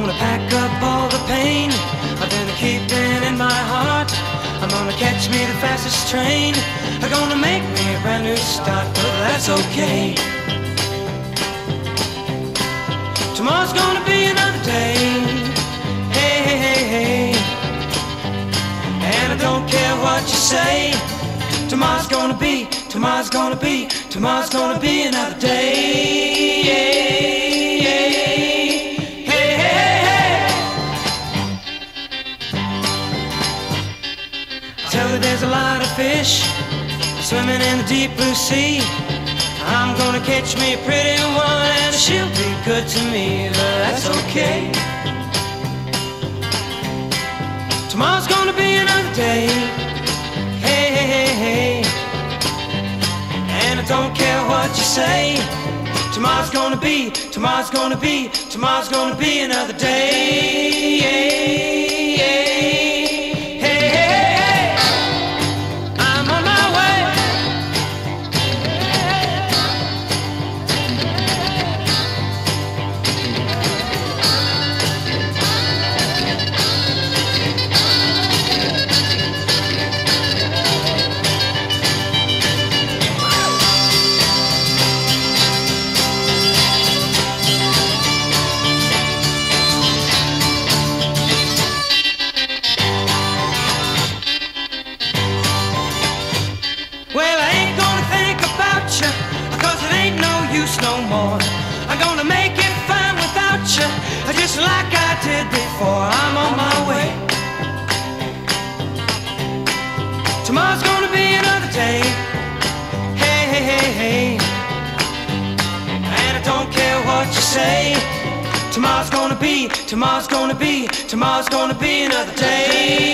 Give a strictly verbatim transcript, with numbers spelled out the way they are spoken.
gonna pack up all the pain I've been keeping in my heart. I'm gonna catch me the fastest train. I'm gonna make me a brand new start, but that's okay. Tomorrow's gonna be another day. Hey, hey, hey, hey. And I don't care what you say. Tomorrow's gonna be, tomorrow's gonna be, tomorrow's gonna be another day. Yeah. There's a lot of fish swimming in the deep blue sea. I'm gonna catch me a pretty one, and she'll be good to me, but that's okay. Tomorrow's gonna be another day. Hey, hey, hey, hey. And I don't care what you say. Tomorrow's gonna be, tomorrow's gonna be, tomorrow's gonna be another day. Yeah, yeah. No more. I'm gonna make it fine without you, just like I did before. I'm on my way. Tomorrow's gonna be another day. Hey, hey, hey, hey. And I don't care what you say. Tomorrow's gonna be, tomorrow's gonna be, tomorrow's gonna be another day.